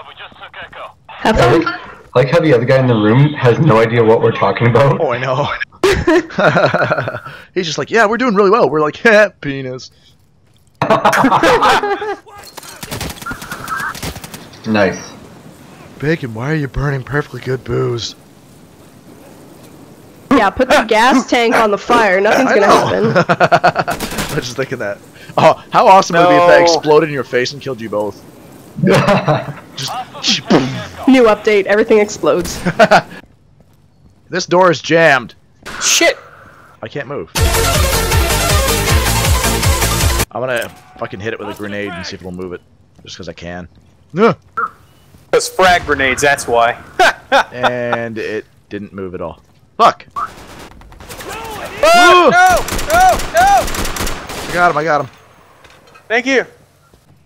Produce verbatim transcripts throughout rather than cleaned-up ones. Roger, we just took Echo. Have fun. I like, like how the other guy in the room has no idea what we're talking about. Oh, I know. He's just like, yeah, we're doing really well. We're like, yeah, penis. Nice. Bacon, why are you burning perfectly good booze? Yeah, put the gas tank on the fire. Nothing's gonna happen. I was just thinking that. Oh, how awesome no. would it be if that exploded in your face and killed you both? Just new update. Everything explodes. This door is jammed. Shit. I can't move. I'm gonna fucking hit it with a grenade and see if it'll move it. Just because I can. Those frag grenades. That's why. And it didn't move at all. Fuck! No, oh, no! No! No! I got him, I got him. Thank you.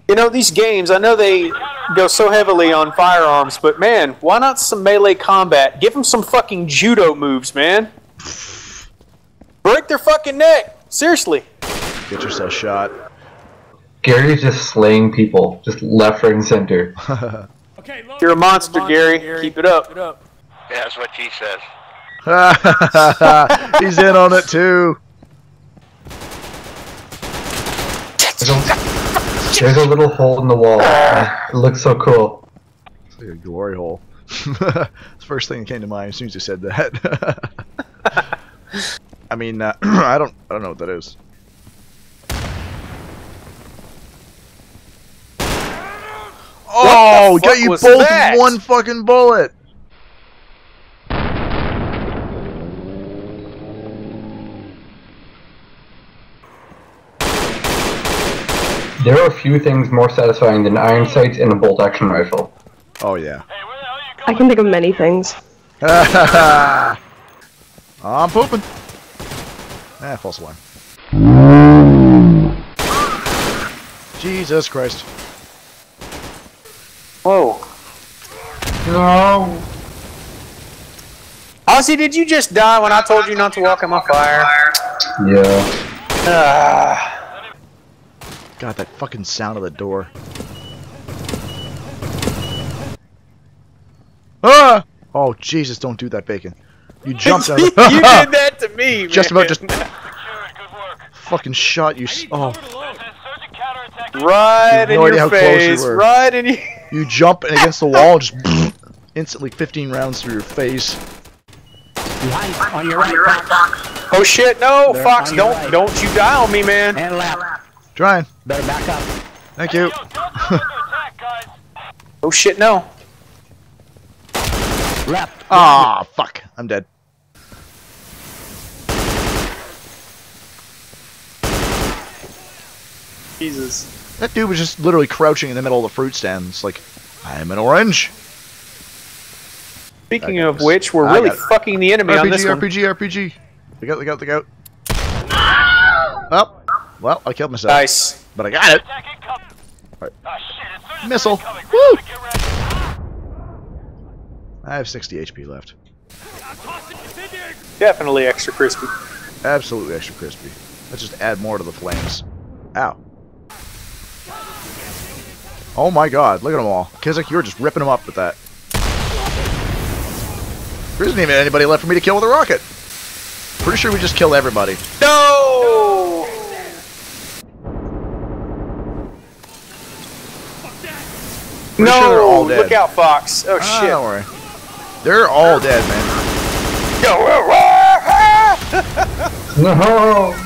You know, these games, I know they go so heavily on firearms, but man, why not some melee combat? Give them some fucking judo moves, man. Break their fucking neck! Seriously. Get yourself shot. Gary's just slaying people, just left, right, and center. Okay, look, you're a monster, monster Gary. Gary. Keep it up. Keep it up. Yeah, that's what she says. He's in on it too. There's a, there's a little hole in the wall. It looks so cool. It's like a glory hole. It's the first thing that came to mind as soon as you said that. I mean, uh, I don't, I don't know what that is. Oh, got you both in one fucking bullet. There are a few things more satisfying than iron sights and a bolt-action rifle. Oh yeah. Hey, where the hell are you going? I can think of many things. I'm pooping. Ah, false alarm. Jesus Christ. Whoa. No. Aussie, did you just die when I told you not to walk in my fire? Yeah. Ah. God, that fucking sound of the door. Ah! Oh, Jesus, don't do that, Bacon. You jumped at it. You did that to me, man. Just about just... fucking shot you... Oh. Right you in no your face. Right in your... You jump and against the wall, just... instantly fifteen rounds through your face. Life on your right, Fox. Oh, shit, no, there, Fox, don't, right. Don't you die on me, man. And lap. Trying. Better back up. Thank you. Oh shit, no. Left. Ah, oh, fuck. I'm dead. Jesus. That dude was just literally crouching in the middle of the fruit stand. It's like, I'm an orange. Speaking of which, we're really fucking the enemy on this one. R P G, R P G, R P G. Look out, look out, look out. Up. Well, I killed myself. Nice. But I got it. All right. Missile. Woo! I have sixty H P left. Definitely extra crispy. Absolutely extra crispy. Let's just add more to the flames. Ow. Oh my god, look at them all. Kizik, you were just ripping them up with that. There isn't even anybody left for me to kill with a rocket. Pretty sure we just killed everybody. No! Pretty no! Sure they're all dead. Look out, Fox. Oh, ah, shit. Don't worry. They're all dead, man. No!